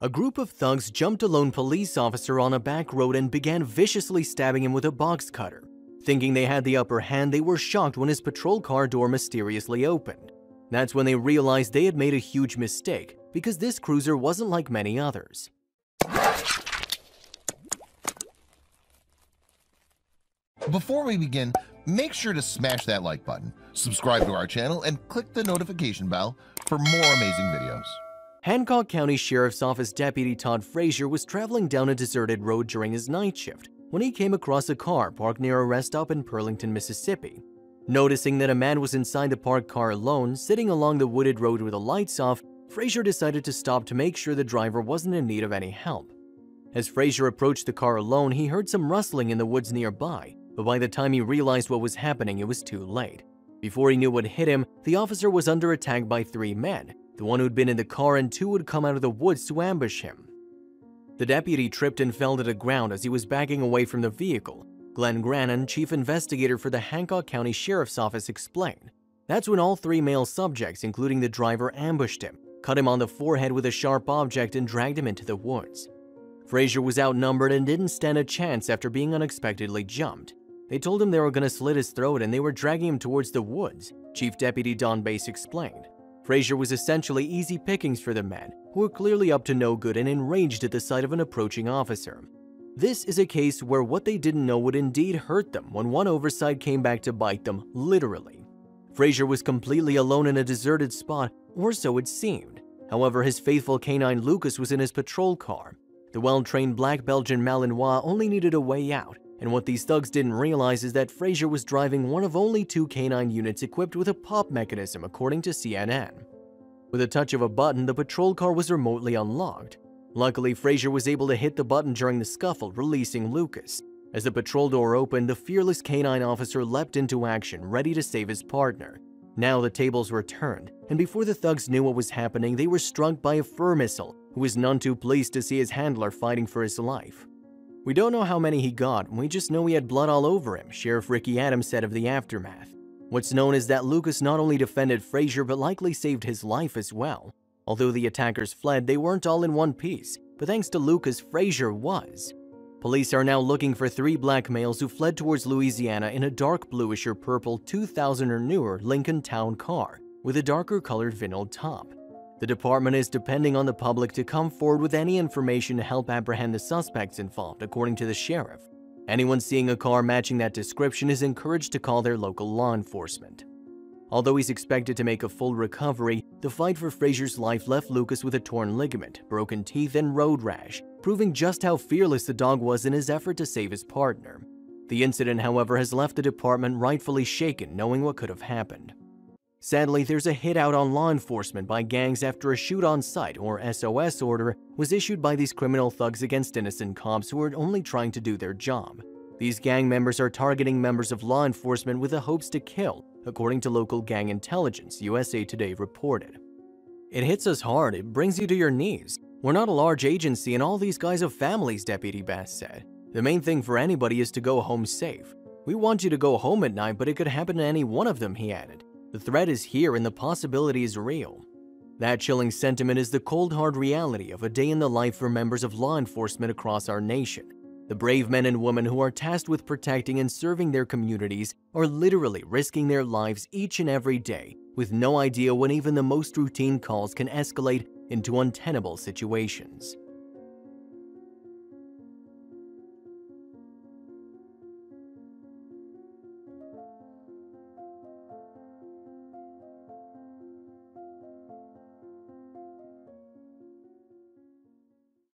A group of thugs jumped a lone police officer on a back road and began viciously stabbing him with a box cutter. Thinking they had the upper hand, they were shocked when his patrol car door mysteriously opened. That's when they realized they had made a huge mistake, because this cruiser wasn't like many others. Before we begin, make sure to smash that like button, subscribe to our channel, and click the notification bell for more amazing videos. Hancock County Sheriff's Office Deputy Todd Frazier was traveling down a deserted road during his night shift when he came across a car parked near a rest stop in Pearlington, Mississippi. Noticing that a man was inside the parked car alone, sitting along the wooded road with the lights off, Frazier decided to stop to make sure the driver wasn't in need of any help. As Frazier approached the car alone, he heard some rustling in the woods nearby, but by the time he realized what was happening, it was too late. Before he knew what hit him, the officer was under attack by three men. The one who'd been in the car and two would come out of the woods to ambush him. The deputy tripped and fell to the ground as he was backing away from the vehicle. Glenn Grannon, chief investigator for the Hancock County Sheriff's Office, explained. That's when all three male subjects, including the driver, ambushed him, cut him on the forehead with a sharp object, and dragged him into the woods. Frazier was outnumbered and didn't stand a chance after being unexpectedly jumped. They told him they were going to slit his throat and they were dragging him towards the woods, Chief Deputy Don Bass explained. Frazier was essentially easy pickings for the men, who were clearly up to no good and enraged at the sight of an approaching officer. This is a case where what they didn't know would indeed hurt them when one oversight came back to bite them, literally. Frazier was completely alone in a deserted spot, or so it seemed. However, his faithful canine Lucas was in his patrol car. The well-trained black Belgian Malinois only needed a way out, and what these thugs didn't realize is that Frazier was driving one of only two canine units equipped with a pop mechanism, according to CNN. With a touch of a button, the patrol car was remotely unlocked. Luckily, Frazier was able to hit the button during the scuffle, releasing Lucas. As the patrol door opened, the fearless canine officer leapt into action, ready to save his partner. Now the tables were turned, and before the thugs knew what was happening, they were struck by a fur missile, who was none too pleased to see his handler fighting for his life. We don't know how many he got, we just know he had blood all over him, Sheriff Ricky Adams said of the aftermath. What's known is that Lucas not only defended Frazier but likely saved his life as well. Although the attackers fled, they weren't all in one piece, but thanks to Lucas, Frazier was. Police are now looking for three black males who fled towards Louisiana in a dark bluish or purple 2000 or newer Lincoln Town car with a darker colored vinyl top. The department is depending on the public to come forward with any information to help apprehend the suspects involved, according to the sheriff. Anyone seeing a car matching that description is encouraged to call their local law enforcement. Although he's expected to make a full recovery, the fight for Frazier's life left Lucas with a torn ligament, broken teeth, and road rash, proving just how fearless the dog was in his effort to save his partner. The incident, however, has left the department rightfully shaken, knowing what could have happened. Sadly, there's a hit out on law enforcement by gangs after a shoot-on-sight or SOS order was issued by these criminal thugs against innocent cops who are only trying to do their job. These gang members are targeting members of law enforcement with the hopes to kill, according to local gang intelligence, USA Today reported. It hits us hard, it brings you to your knees. We're not a large agency and all these guys have families, Deputy Bass said. The main thing for anybody is to go home safe. We want you to go home at night, but it could happen to any one of them, he added. The threat is here and the possibility is real. That chilling sentiment is the cold hard reality of a day in the life for members of law enforcement across our nation. The brave men and women who are tasked with protecting and serving their communities are literally risking their lives each and every day with no idea when even the most routine calls can escalate into untenable situations.